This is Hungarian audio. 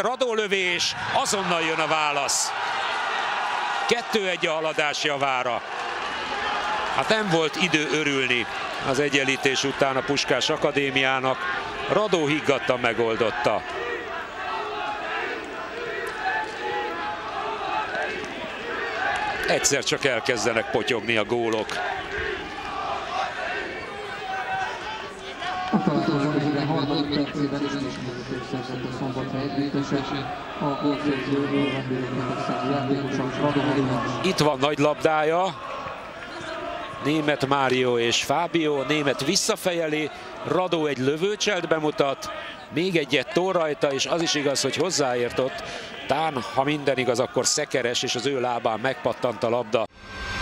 Radó lövés, azonnal jön a válasz. 2-1 a Haladás javára. Hát nem volt idő örülni az egyenlítés után a Puskás Akadémiának. Radó higgadtan megoldotta. Egyszer csak elkezdenek potyogni a gólok. A tartózó végén 6. percében ismétlését szerzett a Szombathelyi együttes, a gólszerző játékos. Itt van nagy labdája. Német Mário és Fábio. Német visszafejeli. Radó egy lövőcselt bemutat. Még egyet tol rajta, és az is igaz, hogy hozzáért ott. Tán, ha minden igaz, akkor Szekeres, és az ő lábán megpattant a labda.